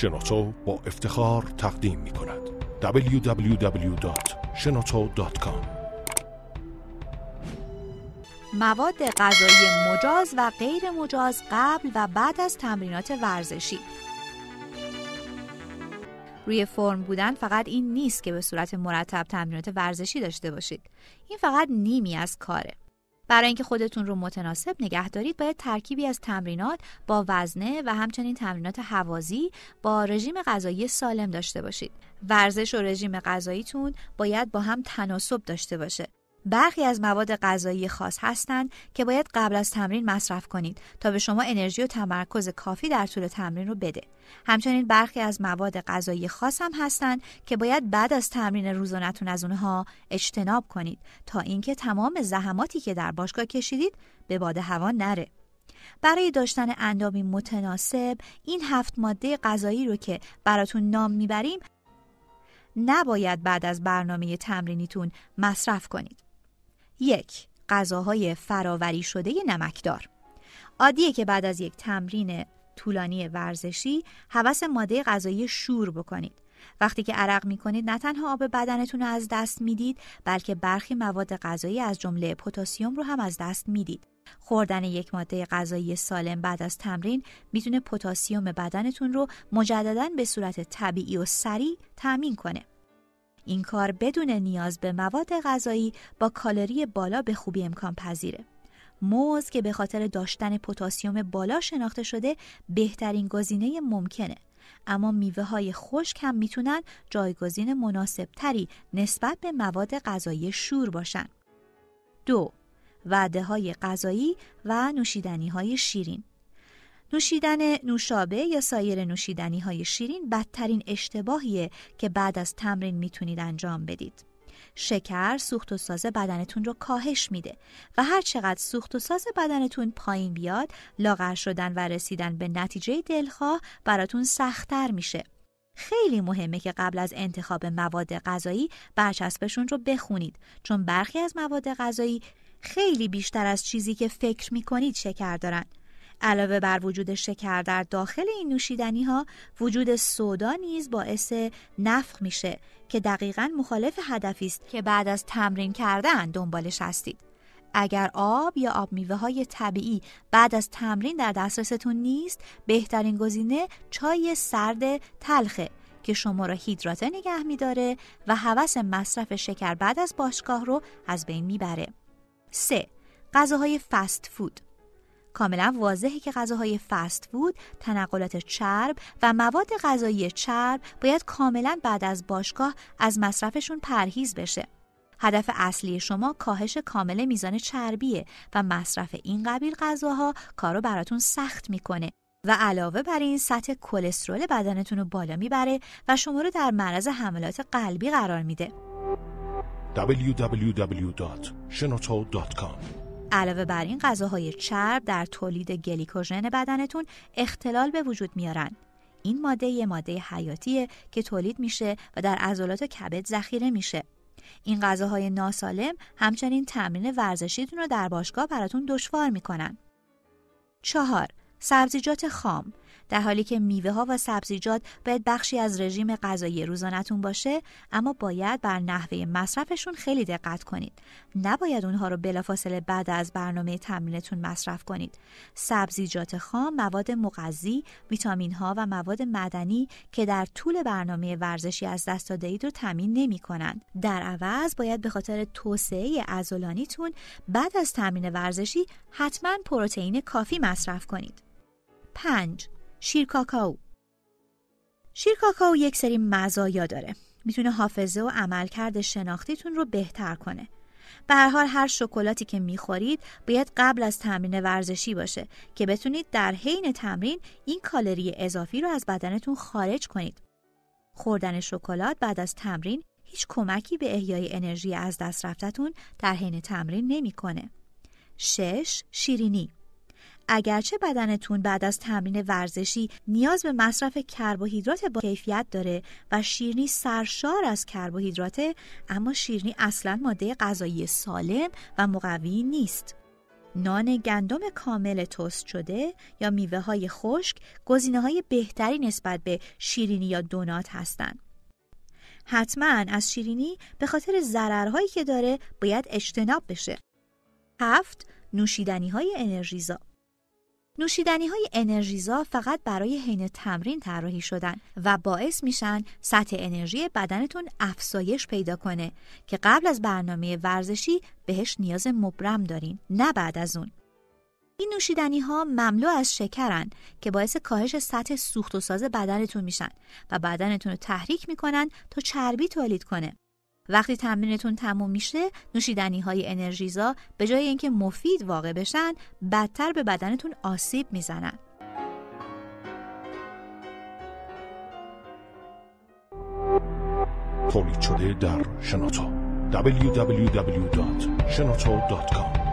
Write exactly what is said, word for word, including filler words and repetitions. شنوتو با افتخار تقدیم می کند دبلیو دبلیو دبلیو دات شنوتو دات کام. مواد غذایی مجاز و غیر مجاز قبل و بعد از تمرینات ورزشی. روی فرم بودن فقط این نیست که به صورت مرتب تمرینات ورزشی داشته باشید. این فقط نیمی از کاره. برای اینکه خودتون رو متناسب نگه دارید، باید ترکیبی از تمرینات با وزنه و همچنین تمرینات هوازی با رژیم غذایی سالم داشته باشید. ورزش و رژیم غذاییتون باید با هم تناسب داشته باشه. برخی از مواد غذایی خاص هستند که باید قبل از تمرین مصرف کنید تا به شما انرژی و تمرکز کافی در طول تمرین رو بده. همچنین برخی از مواد غذایی خاص هم هستند که باید بعد از تمرین روزانه‌تون از اونها اجتناب کنید تا اینکه تمام زحماتی که در باشگاه کشیدید به باد هوا نره. برای داشتن اندامی متناسب، این هفت ماده غذایی رو که براتون نام میبریم نباید بعد از برنامه تمرینیتون مصرف کنید. یک، غذاهای فراوری شده نمکدار. عادیه که بعد از یک تمرین طولانی ورزشی هوس ماده غذایی شور بکنید. وقتی که عرق میکنید نه تنها آب بدنتون رو از دست میدید، بلکه برخی مواد غذایی از جمله پتاسیم رو هم از دست میدید. خوردن یک ماده غذایی سالم بعد از تمرین میتونه پتاسیم بدنتون رو مجدداً به صورت طبیعی و سریع تامین کنه. این کار بدون نیاز به مواد غذایی با کالری بالا به خوبی امکان پذیره. موز که به خاطر داشتن پتاسیم بالا شناخته شده بهترین گزینه ممکنه، اما میوه های خشک هم میتونن جایگزین مناسب تری نسبت به مواد غذایی شور باشن. دو، وعده های غذایی و نوشیدنی های شیرین. نوشیدن نوشابه یا سایر نوشیدنی های شیرین بدترین اشتباهیه که بعد از تمرین میتونید انجام بدید. شکر سوخت و ساز بدنتون رو کاهش میده و هر چقدر سوخت و ساز بدنتون پایین بیاد، لاغر شدن و رسیدن به نتیجه دلخواه براتون سخت‌تر میشه. خیلی مهمه که قبل از انتخاب مواد غذایی برچسبشون رو بخونید، چون برخی از مواد غذایی خیلی بیشتر از چیزی که فکر میکنید شکر دارن. علاوه بر وجود شکر در داخل این نوشیدنی ها، وجود سودا نیز باعث نفخ میشه که دقیقاً مخالف هدفی است که بعد از تمرین کردن دنبالش هستید. اگر آب یا آب میوه های طبیعی بعد از تمرین در دسترستون نیست، بهترین گزینه چای سرد تلخه که شما را هیدراته نگه میداره و هوس مصرف شکر بعد از باشگاه رو از بین میبره. سه، غذاهای فست فود. کاملا واضحه که غذاهای فست فود، تنقلات چرب و مواد غذایی چرب باید کاملا بعد از باشگاه از مصرفشون پرهیز بشه. هدف اصلی شما کاهش کامل میزان چربیه و مصرف این قبیل غذاها کارو براتون سخت میکنه و علاوه بر این سطح کلسترول بدنتون رو بالا میبره و شما رو در معرض حملات قلبی قرار میده. دبلیو دبلیو دبلیو دات شنوتو دات کام. علاوه بر این، غذاهای چرب در تولید گلیکوژن بدنتون اختلال به وجود میارن. این ماده یه ماده حیاتیه که تولید میشه و در عضلات و کبد ذخیره میشه. این غذاهای ناسالم همچنین تمرین ورزشیتون رو در باشگاه براتون دشوار میکنن. چهار، سبزیجات خام. در حالی که میوه ها و سبزیجات باید بخشی از رژیم غذایی روزانه‌تون باشه، اما باید بر نحوه مصرفشون خیلی دقت کنید. نباید اونها رو بلافاصله بعد از برنامه تمرینتون مصرف کنید. سبزیجات خام مواد مغذی، ویتامین ها و مواد معدنی که در طول برنامه ورزشی از دست دادید رو تامین نمی‌کنند. در عوض باید به خاطر توسعه عضلانیتون بعد از تمرین ورزشی حتما پروتئین کافی مصرف کنید. پنج، شیر کاکائو. شیر کاکائو یک سری مزایا داره. میتونه حافظه و عملکرد شناختیتون رو بهتر کنه. به هر حال هر شکلاتی که میخورید باید قبل از تمرین ورزشی باشه که بتونید در حین تمرین این کالری اضافی رو از بدنتون خارج کنید. خوردن شکلات بعد از تمرین هیچ کمکی به احیای انرژی از دست رفتتون در حین تمرین نمیکنه. شش، شیرینی. اگرچه بدنتون بعد از تمرین ورزشی نیاز به مصرف کربوهیدرات با کیفیت داره و شیرینی سرشار از کربوهیدراته، اما شیرینی اصلا ماده غذایی سالم و مقوی نیست. نان گندم کامل توست شده یا میوه های خشک گزینه های بهتری نسبت به شیرینی یا دونات هستند. حتما از شیرینی به خاطر ضررهایی که داره باید اجتناب بشه. هفت، نوشیدنی های انرژیزا. نوشیدنی های انرژیزا فقط برای حین تمرین طراحی شدن و باعث میشن سطح انرژی بدنتون افزایش پیدا کنه که قبل از برنامه ورزشی بهش نیاز مبرم دارین، نه بعد از اون. این نوشیدنی ها مملو از شکرن که باعث کاهش سطح سوخت و ساز بدنتون میشن و بدنتون رو تحریک میکنن تا چربی تولید کنه. وقتی تمرینتون تموم میشه، نوشیدنی های انرژیزا به جای اینکه مفید واقع بشن، بدتر به بدنتون آسیب میزنن. تولید شده در شنوتو دابلیو دابلیو دابلیو دات شنوتو دات کام